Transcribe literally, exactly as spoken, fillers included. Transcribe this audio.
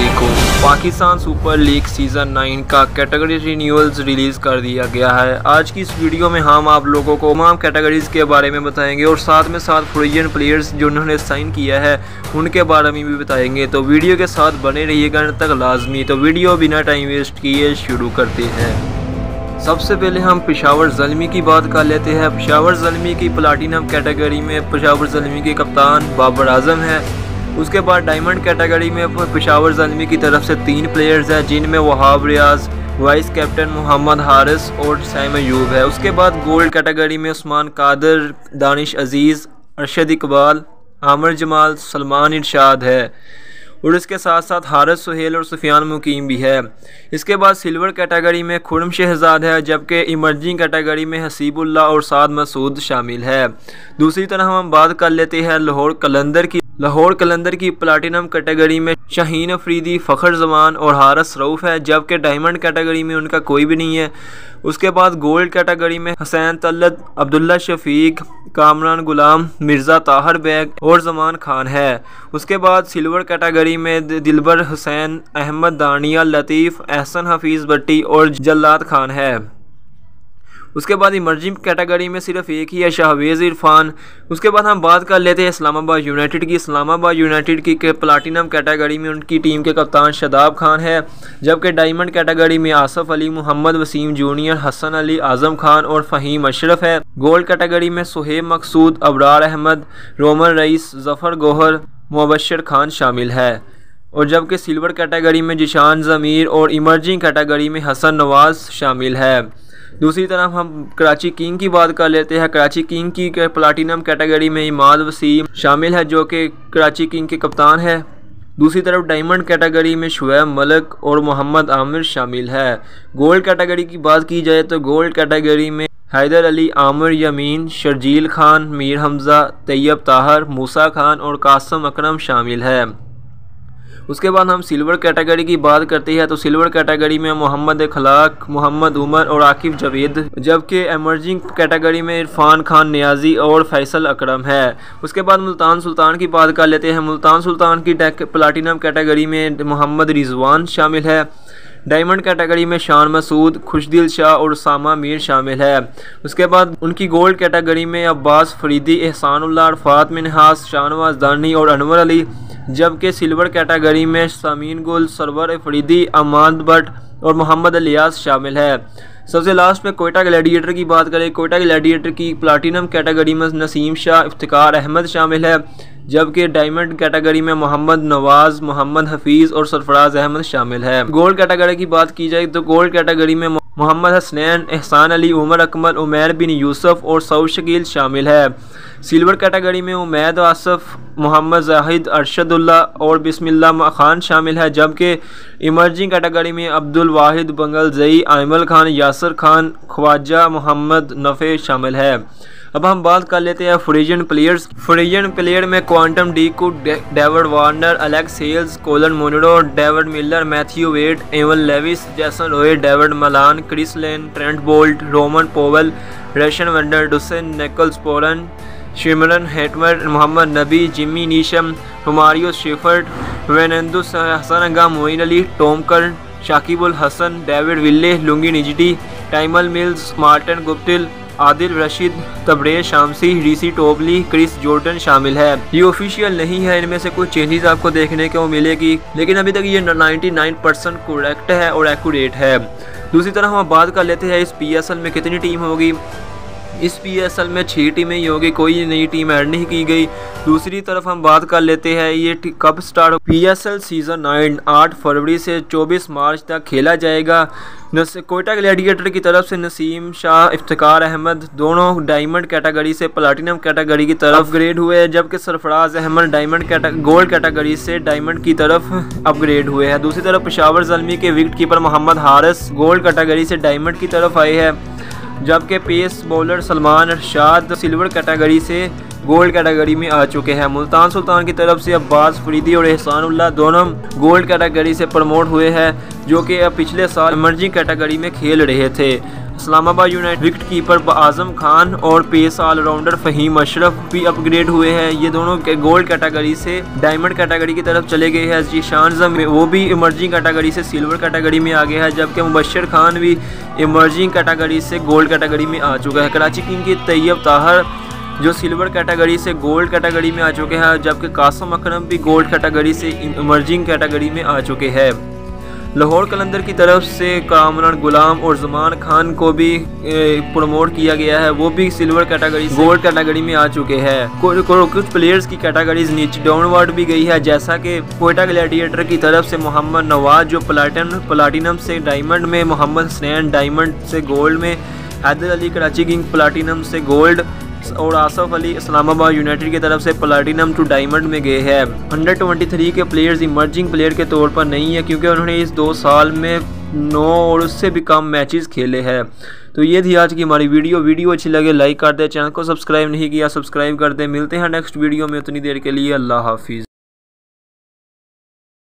मई को Pakistan super league season नौ का कैटेगरी रिन्यूअल्स रिलीज़ कर दिया गया है। आज की इस वीडियो में हम आप लोगों को तमाम कैटेगरीज के बारे में बताएंगे और साथ में साथ फ्रीजन प्लेयर्स जो उन्होंने साइन किया है उनके बारे में भी बताएंगे, तो वीडियो के साथ बने रहिएगा अंत तक लाजमी। तो वीडियो बिना टाइम वेस्ट किए शुरू करते हैं। सबसे पहले हम पेशावर जलमी की बात कर लेते हैं। पेशावर जलमी की प्लाटिनम कैटेगरी में पेशावर जलमी के कप्तान बाबर आजम है। उसके बाद डायमंड कैटेगरी में पेशावर जलमी की तरफ से तीन प्लेयर्स हैं जिनमें वहाब रियाज़, वाइस कैप्टन मोहम्मद हारिस और सैय्यद अय्यूब है। उसके बाद गोल्ड कैटेगरी में उस्मान कादर, दानिश अजीज़, अरशद इकबाल, आमर जमाल, सलमान इरशाद है और इसके साथ साथ हारस, सुहेल और सफियान मुकीम भी है। इसके बाद सिल्वर कैटेगरी में खुरम शहजाद है, जबकि इमर्जिंग कैटेगरी में हसीबुल्लाह और साद मसूद शामिल है। दूसरी तरफ हम बात कर लेते हैं लाहौर कलंदर की। लाहौर कलंदर की प्लाटिनम कैटेगरी में शहीन अफरीदी, फ़खर जमान और हारस रऊफ है, जबकि डायमंड कैटेगरी में उनका कोई भी नहीं है। उसके बाद गोल्ड कैटेगरी में हसन तल्लत, अब्दुल्ला शफीक, कामरान ग़ुलाम, मिर्ज़ा ताहर बैग और जमान खान है। उसके बाद सिल्वर कैटेगरी में दिलबर हुसैन, अहमद दानिया, लतीफ़, एहसन हफीज़ भट्टी और जल्लाद खान है। उसके बाद इमर्जिंग कैटेगरी में सिर्फ एक ही है, शाहवेज़ इरफान। उसके बाद हम बात कर लेते हैं इस्लामाबाद यूनाइटेड की। इस्लामाबाद यूनाइटेड की के प्लाटिनम कैटेगरी में उनकी टीम के कप्तान शादाब खान है, जबकि डायमंड कैटेगरी में आसफ़ अली, मोहम्मद वसीम जूनियर, हसन अली, आज़म खान और फ़हीम अशरफ है। गोल्ड कैटेगरी में सुहेल मकसूद, अबरार अहमद, रोमन रईस, जफ़र गोहर, मुबशर खान शामिल है। और जबकि सिल्वर कैटेगरी में जिशान ज़मीर और इमर्जिंग कैटेगरी में हसन नवाज शामिल है। दूसरी तरफ हम कराची किंग की बात कर लेते हैं। कराची किंग की प्लाटिनम कैटेगरी में इमाद वसीम शामिल है, जो कि कराची किंग के कप्तान है। दूसरी तरफ डायमंड कैटेगरी में शुएब मलक और मोहम्मद आमिर शामिल है। गोल्ड कैटेगरी की बात की जाए तो गोल्ड कैटेगरी में हैदर अली, आमिर यमीन, शर्जील खान, मीर हमज़ा, तैयब ताहर, मूसा खान और कासम अकरम शामिल है। उसके बाद हम सिल्वर कैटेगरी की बात करते हैं तो सिल्वर कैटेगरी में मोहम्मद खलाक, मोहम्मद उमर और आकिफ जावेद, जबकि एमर्जिंग कैटेगरी में इरफान खान नियाजी और फैसल अकरम है। उसके बाद मुल्तान सुल्तान की बात कर लेते हैं। मुल्तान सुल्तान की प्लाटिनम कैटेगरी में मोहम्मद रिजवान शामिल है। डायमंड कैटेगरी में शान मसूद, खुशदिल शाह और सामा मीर शामिल है। उसके बाद उनकी गोल्ड कैटेगरी में अब्बास फरीदी, एहसानुल्लाह अरफात मिनहास, शाहनवाज दानी और अनवर अली, जबकि सिल्वर कैटेगरी में सामीन गुल, सरवर फरीदी, अमाद भट्ट और मोहम्मद अलियास शामिल है। सबसे लास्ट में कोयटा ग्लैडिएटर की बात करें, कोयटा ग्लैडिएटर की प्लाटिनम कैटेगरी में नसीम शाह, इफ्तिकार अहमद शामिल है, जबकि डायमंड कैटेगरी में मोहम्मद नवाज़, मोहम्मद हफीज़ और सरफराज अहमद शामिल है। गोल्ड कैटेगरी की बात की जाए तो गोल्ड कैटेगरी में मोहम्मद हसनैन, एहसान अली, उमर अकमल, उमैर बिन यूसुफ और सऊद शकील शामिल है। सिल्वर कैटेगरी में उमैद आसफ़, मोहम्मद जाहिद, अरशदुल्ला और बिस्मिल्लाह खान शामिल है, जबकि इमर्जिंग कैटेगरी में अब्दुल वाहिद, बंगल जई, आयमल खान, यासर खान, ख्वाजा मोहम्मद नफ़े शामिल है। अब हम बात कर लेते हैं फ्रीजन प्लेयर्स। फ्रीजन प्लेयर में Quinton de Kock, David Warner, Alex Hales, Colin Munro, David Miller, Matthew Wade, Evin Lewis, Jason Roy, David Malan, Chris Lynn, Trent Boult, Rovman Powell, Rassie van der Dussen, Nicholas Pooran, Shimron Hetmyer, Mohammad Nabi, Jimmy Neesham, Romario Shepherd, Wanindu Hasaranga, Moeen Ali, Tom Curran, Shakibul Hasan, David Willey, Lungi Ngidi, Tymal Mills, Martin Guptill, Adil Rashid, Tabraiz Shamsi, Reece Topley, Chris Jordan शामिल है। ये official नहीं है, इनमें से कुछ changes आपको देखने को मिलेगी, लेकिन अभी तक ये निन्यानवे परसेंट करेक्ट है और एक्यूरेट है। दूसरी तरफ हम बात कर लेते हैं इस पीएसएल में कितनी टीम होगी। इस पीएसएल में छः टीमें ही होगी, कोई नई टीम ऐड नहीं की गई। दूसरी तरफ हम बात कर लेते हैं ये कब स्टार्ट। पीएसएल सीज़न नौ आठ फरवरी से चौबीस मार्च तक खेला जाएगा। कोयटा ग्लैडिएटर की तरफ से नसीम शाह, इफ्तिकार अहमद दोनों डायमंड कैटेगरी से प्लाटिनम कैटेगरी की तरफ अपग्रेड हुए, जबकि Sarfaraz Ahmed diamond gold category से डायमंड की तरफ अपग्रेड हुए हैं। दूसरी तरफ पेशावर जलमी के wicket keeper Mohammad Haris gold category से डायमंड की तरफ आए हैं, जबकि pace bowler Salman Irshad silver category से गोल्ड कैटेगरी में आ चुके हैं। मुल्तान सुल्तान की तरफ से अब्बास फरीदी और एहसानुल्लाह दोनों गोल्ड कैटेगरी से प्रमोट हुए हैं, जो कि पिछले साल इमर्जिंग कैटेगरी में खेल रहे थे। Islamabad United wicket keeper Azam Khan और pace all rounder Faheem Ashraf भी अपग्रेड हुए हैं। ये दोनों के गोल्ड कैटेगरी से डायमंड कैटेगरी की तरफ चले गए हैं। जीशान में वो भी इमर्जिंग कैटेगरी से सिल्वर कैटेगरी में आ गया है, जबकि मुबशर खान भी इमर्जिंग कैटेगरी से गोल्ड कैटेगरी में आ चुका है। कराची किंग के तैयब ताहर जो सिल्वर कैटेगरी से गोल्ड कैटेगरी में आ चुके हैं, जबकि कासम अकरम भी गोल्ड कैटेगरी से इमर्जिंग कैटेगरी में आ चुके हैं। लाहौर कलंदर की तरफ से कामरान ग़ुलाम और जमान खान को भी प्रमोट किया गया है, वो भी सिल्वर कैटेगरी से गोल्ड कैटेगरी में आ चुके हैं। कुछ प्लेयर्स की कैटेगरीज नीचे डाउनवर्ड भी गई है, जैसा कि कोयटा ग्लैडिएटर की तरफ से मोहम्मद नवाज जो प्लाटिन प्लाटिनम से डायमंड में, मोहम्मद स्नैन डायमंड से गोल्ड में, हैदर अली कराची किंग प्लाटिनम से गोल्ड और आसफ़ अली इस्लामाबाद यूनाइटेड की तरफ से प्लाटिनम टू डायमंड में गए हैं। अंडर तेईस के प्लेयर्स इमर्जिंग प्लेयर के तौर पर नहीं है, क्योंकि उन्होंने इस दो साल में नौ और उससे भी कम मैचेस खेले हैं। तो ये थी आज की हमारी वीडियो वीडियो अच्छी लगे लाइक कर दे, चैनल को सब्सक्राइब नहीं किया सब्सक्राइब कर दे। मिलते हैं नेक्स्ट वीडियो में, उतनी देर के लिए अल्लाह हाफिज़।